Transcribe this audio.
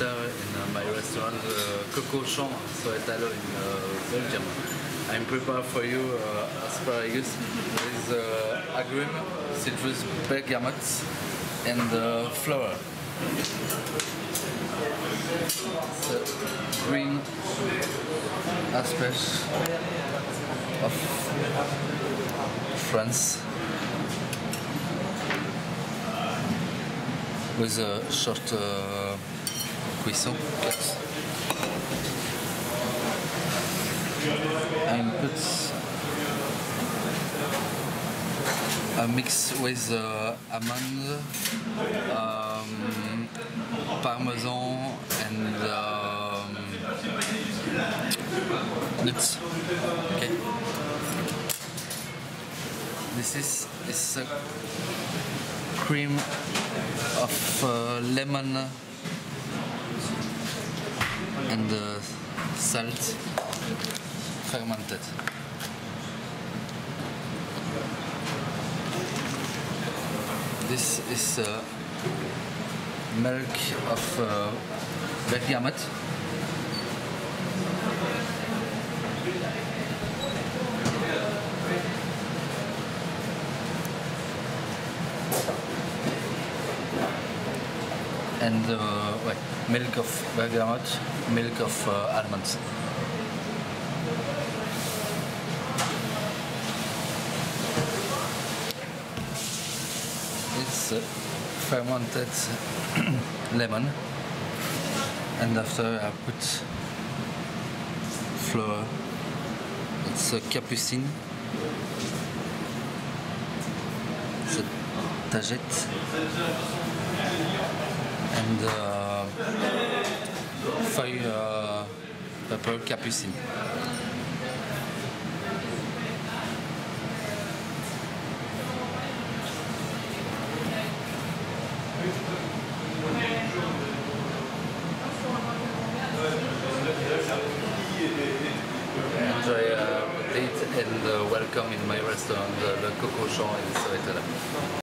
sister in my restaurant, Le Coq aux Champs, so Italo in Belgium. I'm prepared for you asparagus with agrumes, citrus, bergamot, and flour. So, green asparagus of France with a short cuisson cut. And put a mix with almond, parmesan, and nuts. Okay. This is a cream of lemon and salt fermented. This is milk of bergamot. And milk of bergamot, milk of almonds. It's fermented lemon, and after I put flour. It's a capucine. It's a tagette. And feuille pepper capucine. Enjoy the date and welcome in my restaurant, Le Coq aux Champs in Soetala.